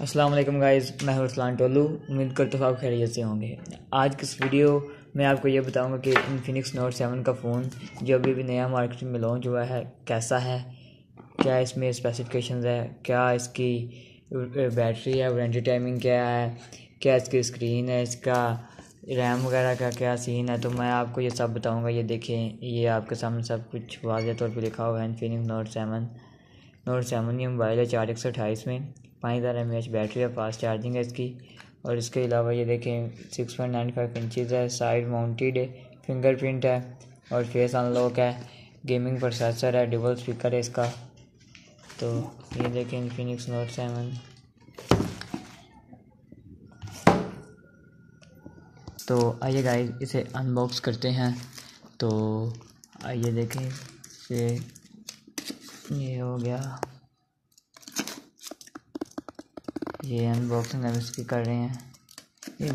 अस्सलाम वालेकुम गाइज़, मैं हूँ सलमान टोलू। उम्मीद करता हूँ आप खैरियत से होंगे। आज की इस वीडियो में आपको ये बताऊँगा कि इन्फिनिक्स नोट 7 का फ़ोन जो अभी भी नया मार्केट में लॉन्च हुआ है कैसा है, क्या इसमें स्पेसिफिकेशंस है, क्या इसकी बैटरी है, वारंटी टाइमिंग क्या है, क्या इसकी स्क्रीन है, इसका रैम वगैरह का क्या सीन है। तो मैं आपको ये सब बताऊँगा। ये देखें, ये आपके सामने सब कुछ वाज़े तौर पर लिखा हुआ है। इन्फिनिक्स नोट 7 ये मोबाइल है 4128 में, 5000 mAh बैटरी है, फास्ट चार्जिंग है इसकी। और इसके अलावा ये देखें 6.95 इंचज़ है, साइड माउंटेड है, फिंगरप्रिंट है और फेस अनलॉक है, गेमिंग प्रोसेसर है, डबल स्पीकर है इसका। तो ये देखें इन्फिनिक्स नोट 7। तो आइए गाइस इसे अनबॉक्स करते हैं। तो आइए देखें, इसे ये हो गया, ये अनबॉक्सिंग हम इसकी कर रहे हैं। ये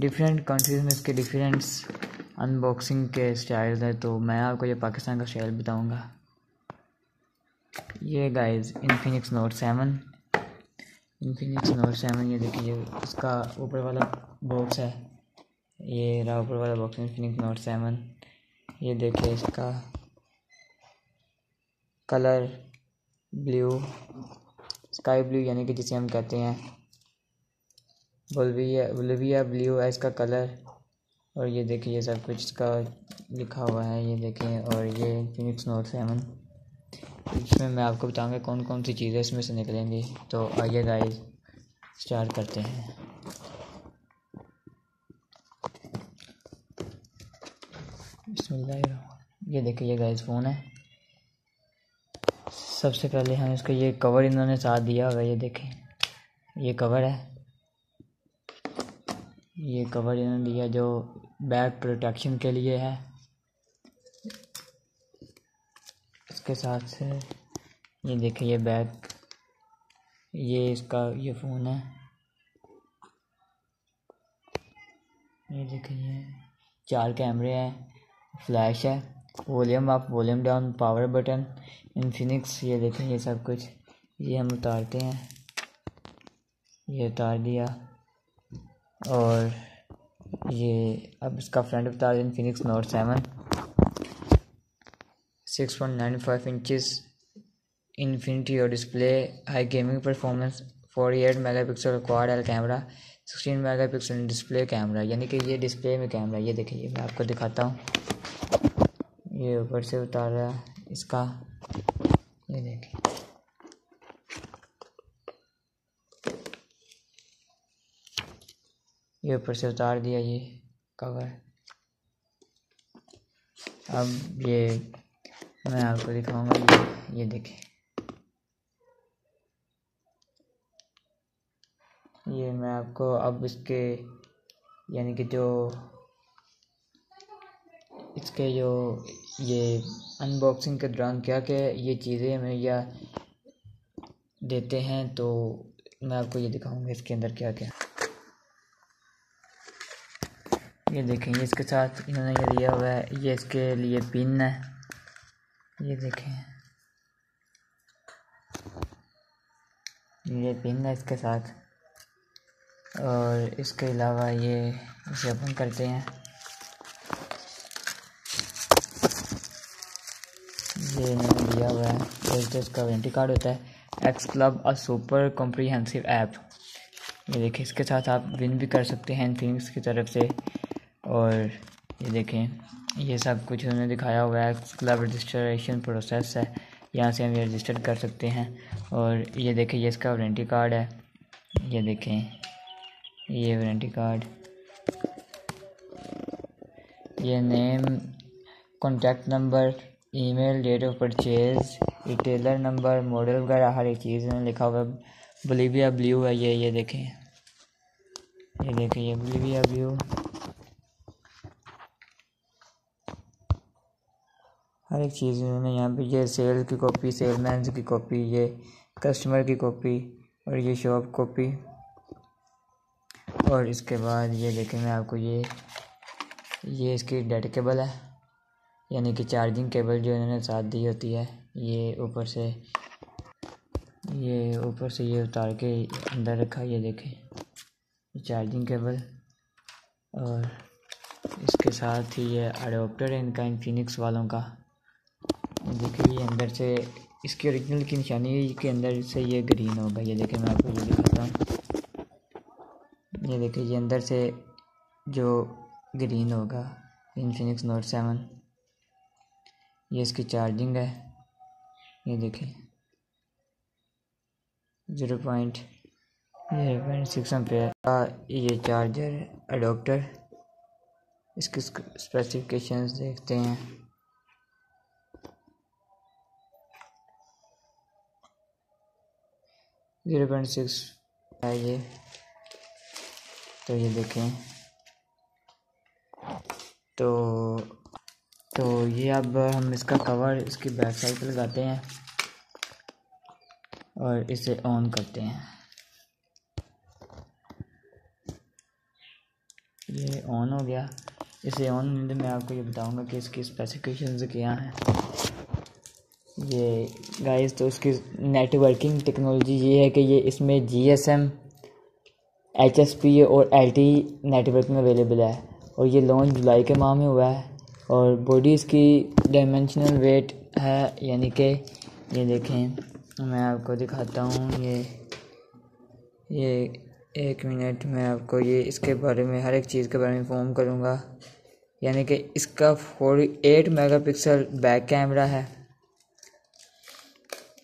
डिफरेंट कंट्रीज़ में इसके डिफरेंट अनबॉक्सिंग के स्टाइल्स हैं। तो मैं आपको ये पाकिस्तान का स्टाइल बताऊंगा। ये गाइस इन्फिनिक्स नोट 7 ये देखिए, इसका ऊपर वाला बॉक्स है, ये रहा ऊपर वाला बॉक्स इन्फिनिक्स नोट 7। ये देखिए इसका कलर ब्लू, स्काई ब्लू यानी कि जिसे हम कहते हैं बुलबिया ब्लू है इसका कलर। और ये देखिए ये सब कुछ इसका लिखा हुआ है, ये देखें। और ये इन्फिनिक्स नोट 7, इसमें मैं आपको बताऊंगा कौन कौन सी चीज़ें इसमें से निकलेंगी। तो आइए गाइस स्टार्ट करते हैं। बिस्मिल्लाह। ये देखिए ये गाइस फ़ोन है। सबसे पहले हम इसको ये कवर इन्होंने साथ दिया होगा, ये देखें ये कवर है, ये कवर इन्होंने दिया जो बैक प्रोटेक्शन के लिए है। इसके साथ से ये देखें ये बैग, ये इसका ये फ़ोन है, ये देखिए 4 कैमरे हैं, फ्लैश है, volume up volume down, power button, Infinix. ये देखें ये सब कुछ, ये हम उतारते हैं, ये उतार दिया। और ये अब इसका फ्रंट उतार दें, इन्फिनिक्स नोट 7 6.95 इंचज़ इन्फिनिटी और display, high gaming performance, 48 megapixel quad L camera, 16 megapixel display camera, यानी कि ये डिस्प्ले में कैमरा। ये देखिए मैं आपको दिखाता हूँ, ये ऊपर से उतार रहा है इसका, ये देखिए ये ऊपर से उतार दिया ये कवर। अब ये मैं आपको दिखाऊंगा, ये देखिए ये मैं आपको अब इसके यानी कि जो इसके जो ये अनबॉक्सिंग के दौरान क्या क्या ये चीज़ें हमें या देते हैं, तो मैं आपको ये दिखाऊंगा इसके अंदर क्या क्या। ये देखेंगे इसके साथ इन्होंने ये दिया हुआ है, ये इसके लिए पिन है, ये देखें ये पिन है इसके साथ। और इसके अलावा ये इसे ओपन करते हैं, ये इन्होंने दिया हुआ है तो इसका वारंटी कार्ड होता है, एक्स क्लब और सुपर कॉम्प्रीहेंसिव ऐप। ये देखें इसके साथ आप विन भी कर सकते हैं इन्फिनिक्स की तरफ से। और ये देखें ये सब कुछ उन्होंने दिखाया हुआ है, एक्स क्लब रजिस्ट्रेशन प्रोसेस है, यहाँ से हम ये रजिस्टर कर सकते हैं। और ये देखें ये इसका वारंटी कार्ड है, ये देखें ये वारंटी कार्ड, ये name, contact number, email, date of purchase, retailer number, model वगैरह हर एक चीज़ में लिखा हुआ है। बुलिविया ब्लू है ये देखें, ये देखें ये बुलिविया ब्लू, हर एक चीज़ में यहाँ पे। ये सेल की कॉपी, सेलमैन की कॉपी, ये कस्टमर की कॉपी और ये शॉप कॉपी। और इसके बाद ये देखें मैं आपको ये इसकी डेट केबल है, यानी कि चार्जिंग केबल जो इन्होंने साथ दी होती है, ये ऊपर से ये ऊपर से ये उतार के अंदर रखा, ये देखें चार्जिंग केबल, और इसके साथ ही ये अडोप्टर है इनका, इन्फिनिक्स वालों का। देखिए ये अंदर से इसकी ओरिजिनल की निशानी के अंदर से ये ग्रीन होगा, ये देखें मैं आपको ये दिखाता हूँ। ये देखिए ये अंदर से जो ग्रीन होगा इन्फिनिक्स नोट 7, ये इसकी चार्जिंग है, ये देखें 0.6 एम्पीयर का ये चार्जर अडोप्टर। इसके स्पेसिफिकेशंस देखते हैं। .6 है ये, तो ये देखें, तो ये अब हम इसका कवर इसकी बैक साइड पर लगाते हैं और इसे ऑन करते हैं। ये ऑन हो गया, इसे ऑन होने में मैं आपको ये बताऊंगा कि इसकी स्पेसिफिकेशंस क्या हैं। ये गाइस तो इसकी नेटवर्किंग टेक्नोलॉजी ये है कि ये इसमें GSM, HSPA और LTE नेटवर्किंग अवेलेबल है, और ये लॉन्च जुलाई के माह में हुआ है। और बॉडी इसकी डायमेंशनल वेट है, यानी कि ये देखें मैं आपको दिखाता हूँ। ये एक मिनट में आपको ये इसके बारे में हर एक चीज़ के बारे में इन्फॉर्म करूँगा। यानी कि इसका 48 मेगापिक्सल बैक कैमरा है,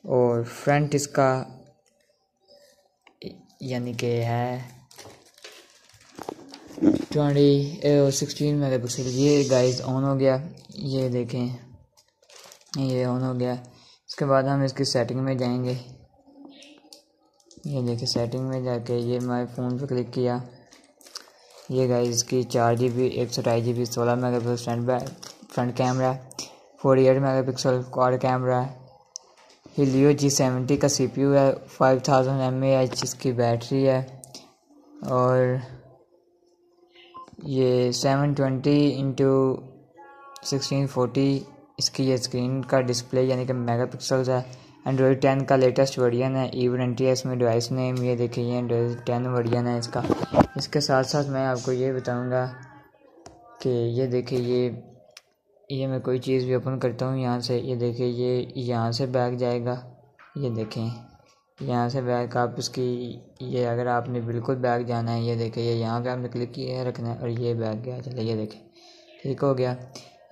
और फ्रंट इसका यानी कि है 16 मेगापिक्सल। ये गाइस ऑन हो गया, ये देखें ये ऑन हो गया। इसके बाद हम इसकी सेटिंग में जाएंगे, ये देखें सेटिंग में जाके ये मैं फ़ोन पे क्लिक किया। ये गाइस इसकी 4GB 128GB 16 megapixel front camera, 48 megapixel quad camera है, हीलियो G70 का CPU है, 5000 mAh इसकी बैटरी है, और ये 720x1640 इसकी ये स्क्रीन का डिस्प्ले यानी कि मेगापिक्सल्स है। एंड्रॉयड 10 का लेटेस्ट वर्जन है, E20 है इसमें डिवाइस नेम, ये देखिए एंड्रॉयड 10 वर्जन है इसका। इसके साथ साथ मैं आपको ये बताऊंगा कि ये देखिए ये मैं कोई चीज़ भी ओपन करता हूँ यहाँ से, ये देखिए ये यहाँ से बैक जाएगा, ये देखें यहाँ से बैक आप इसकी ये अगर आपने बिल्कुल बैक जाना है, ये देखिए ये यहाँ पर आपने क्लिक किया रखना है और ये बैक गया, चले ये देखें ठीक हो गया।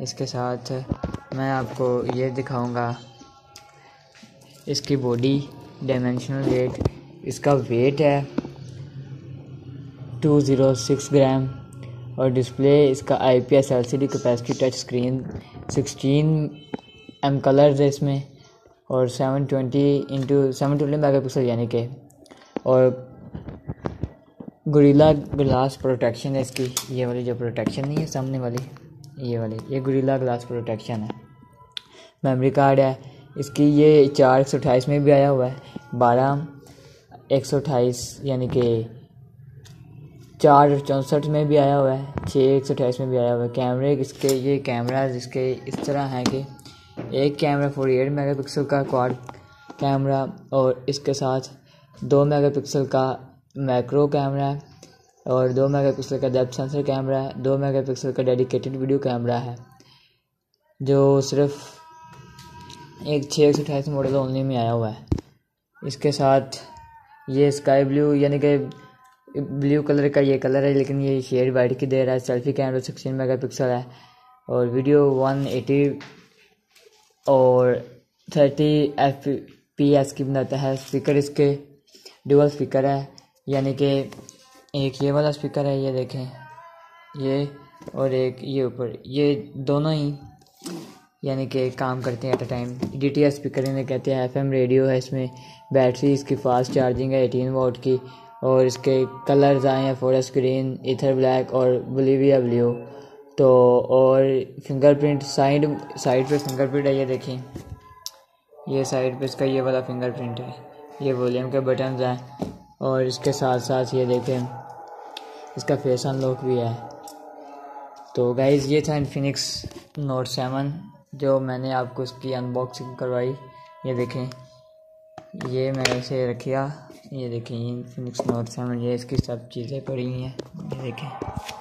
इसके साथ मैं आपको ये दिखाऊँगा इसकी बॉडी डायमेंशनल वेट। इसका वेट है 206 ग्राम, और डिस्प्ले इसका IPS LCD capacity touch screen, 16M colours है इसमें, और 720 मेगापिक्सल यानी कि, और गोरिल्ला ग्लास प्रोटेक्शन है इसकी, ये वाली जो प्रोटेक्शन नहीं है सामने वाली, ये वाली ये गोरिल्ला ग्लास प्रोटेक्शन है। मेमोरी कार्ड है इसकी ये 428 में भी आया हुआ है, 12x128 यानी कि 464 में भी आया हुआ है, 6x128 में भी आया हुआ है। कैमरे इसके ये कैमरा इसके इस तरह हैं कि एक कैमरा 48 मेगापिक्सल का क्वाड कैमरा, और इसके साथ 2 मेगापिक्सल का मैक्रो कैमरा है, और 2 मेगापिक्सल का डेप्थ सेंसर कैमरा है, 2 मेगापिक्सल का डेडिकेटेड वीडियो कैमरा है, जो सिर्फ एक 6x128 मॉडल ओनली में आया हुआ है। इसके साथ ये स्काई ब्लू यानी कि ब्लू कलर का ये कलर है, लेकिन ये शेड वाइट की दे रहा है। सेल्फी कैमरा 16 मेगापिक्सल है, और वीडियो 180 और 30 FPS की बनाता है। स्पीकर इसके डुअल स्पीकर है, यानी कि एक ये वाला स्पीकर है, ये देखें ये, और एक ये ऊपर, ये दोनों ही यानी कि काम करते हैं at a time. DTS speaker इन्हें कहते हैं, FM रेडियो है इसमें। बैटरी इसकी फास्ट चार्जिंग है 18 वाट की, और इसके कलर्स आए हैं फॉरेस्ट ग्रीन, इथर ब्लैक और बोलिविया ब्लू। तो और फिंगरप्रिंट साइड पे फिंगरप्रिंट है, ये देखें ये साइड पे इसका ये वाला फिंगरप्रिंट है, ये वॉल्यूम के बटन्स हैं, और इसके साथ साथ ये देखें इसका फेस अनलॉक भी है। तो गाइज़ ये था इन्फिनिक्स नोट 7 जो मैंने आपको इसकी अनबॉक्सिंग करवाई। ये देखें ये मैं इसे रखिया, ये देखें Infinix Note 7, ये इसकी सब चीज़ें पड़ी हुई हैं, ये देखें।